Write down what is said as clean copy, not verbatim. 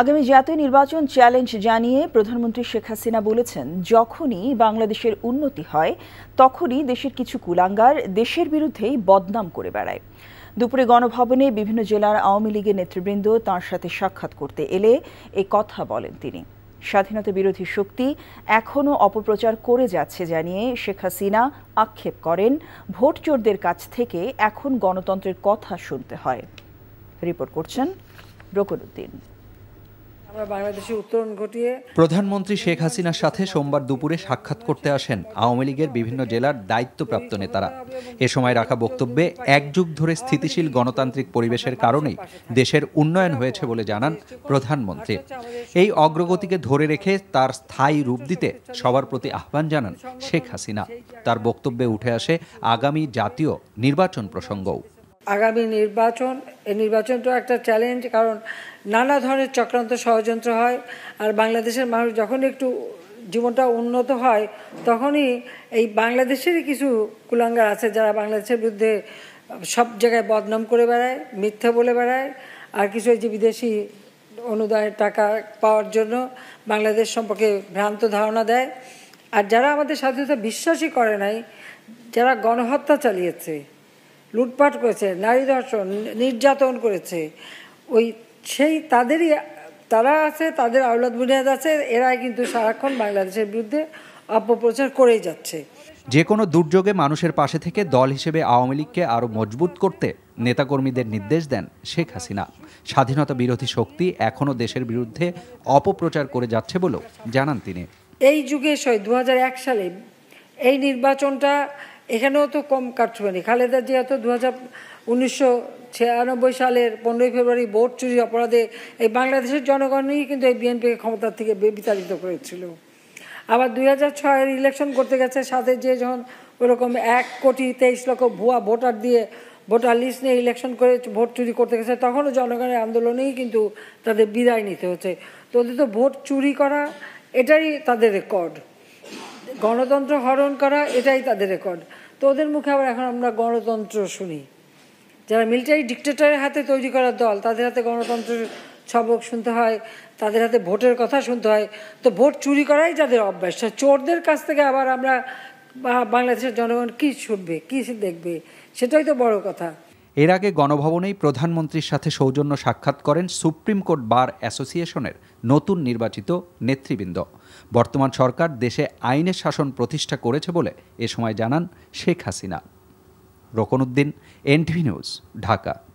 আগামী জাতীয় নির্বাচন চ্যালেঞ্জ জানিয়ে প্রধানমন্ত্রী শেখ হাসিনা বলেছেন, যখনই বাংলাদেশের উন্নতি হয় তখনই দেশের কিছু কুলাঙ্গার দেশের বিরুদ্ধেই বদনাম করে বেড়ায়। দুপুরে গণভবনে বিভিন্ন জেলার আওয়ামী লীগের নেতৃবৃন্দ তাঁর সাথে সাক্ষাৎ করতে এলে এই কথা বলেন তিনি। স্বাধীনতা বিরোধী শক্তি এখনও অপপ্রচার করে যাচ্ছে জানিয়ে শেখ হাসিনা আক্ষেপ করেন, ভোট চোরদের কাছ থেকে এখন গণতন্ত্রের কথা শুনতে হয়। রিপোর্ট করছেন রোকনুদ্দীন। প্রধানমন্ত্রী শেখ হাসিনার সাথে সোমবার দুপুরে সাক্ষাৎ করতে আসেন আওয়ামী লীগের বিভিন্ন জেলার দায়িত্বপ্রাপ্ত নেতারা। এ সময় রাখা বক্তব্যে এক যুগ ধরে স্থিতিশীল গণতান্ত্রিক পরিবেশের কারণেই দেশের উন্নয়ন হয়েছে বলে জানান প্রধানমন্ত্রী। এই অগ্রগতিকে ধরে রেখে তার স্থায়ী রূপ দিতে সবার প্রতি আহ্বান জানান শেখ হাসিনা। তার বক্তব্যে উঠে আসে আগামী জাতীয় নির্বাচন প্রসঙ্গও। আগামী নির্বাচন, এই নির্বাচন তো একটা চ্যালেঞ্জ, কারণ নানা ধরনের চক্রান্ত ষড়যন্ত্র হয়। আর বাংলাদেশের মানুষ যখন একটু জীবনটা উন্নত হয় তখনই এই বাংলাদেশেরই কিছু কুলাঙ্গার আছে যারা বাংলাদেশের বিরুদ্ধে সব জায়গায় বদনাম করে বেড়ায়, মিথ্যা বলে বেড়ায়। আর কিছু এই যে বিদেশি অনুদানের টাকা পাওয়ার জন্য বাংলাদেশ সম্পর্কে ভ্রান্ত ধারণা দেয়। আর যারা আমাদের স্বাধীনতা বিশ্বাসই করে নাই, যারা গণহত্যা চালিয়েছে, লুটপাট করেছে, নারী ধর্ষণ নির্যাতন করেছে, তারা আছে, তাদের আওলাদ বুনিয়াদ আছে, এরা কিন্তু সারাক্ষণ বাংলাদেশের বিরুদ্ধে অপপ্রচার করেই যাচ্ছে। যে কোনো দুর্যোগে মানুষের পাশে থেকে দল হিসেবে আওয়ামী লীগকে আরও মজবুত করতে নেতাকর্মীদের নির্দেশ দেন শেখ হাসিনা। স্বাধীনতা বিরোধী শক্তি এখনও দেশের বিরুদ্ধে অপপ্রচার করে যাচ্ছে বলেও জানান তিনি। এই যুগে 2001 সালে এই নির্বাচনটা এখানেও তো কম কাটবেনি। খালেদা জিয়া তো 1996 সালের 15 ফেব্রুয়ারি ভোট চুরি অপরাধে এই বাংলাদেশের জনগণই কিন্তু এই বিএনপিকে ক্ষমতা থেকে বিতাড়িত করেছিল। আবার 2006-এর ইলেকশন করতে গেছে, সাথে যে যখন ওরকম 1,23,00,000 ভুয়া ভোটার দিয়ে ভোটার লিস্ট নিয়ে ইলেকশন করে ভোট চুরি করতে গেছে, তখনও জনগণের আন্দোলনেই কিন্তু তাদের বিদায় নিতে হচ্ছে। তো ওদের তো ভোট চুরি করা এটাই তাদের রেকর্ড, গণতন্ত্র হরণ করা এটাই তাদের রেকর্ড। তো ওদের মুখে আবার এখন আমরা গণতন্ত্র শুনি। যারা মিলিটারি ডিক্টেটরের হাতে তৈরি করা দল, তাদের হাতে গণতন্ত্রের সবক শুনতে হয়, তাদের হাতে ভোটের কথা শুনতে হয়। তো ভোট চুরি করাই যাদের অভ্যাস, চোরদের কাছ থেকে আবার আমরা বাংলাদেশের জনগণ কী শুনবে, কী দেখবে, সেটাই তো বড় কথা। এর আগে গণভবনেই প্রধানমন্ত্রীর সাথে সৌজন্য সাক্ষাৎ করেন সুপ্রিম কোর্ট বার অ্যাসোসিয়েশনের নতুন নির্বাচিত নেতৃবৃন্দ। বর্তমান সরকার দেশে আইনের শাসন প্রতিষ্ঠা করেছে বলে এ সময় জানান শেখ হাসিনা। রোকনুদ্দিন, NTV news, Dhaka.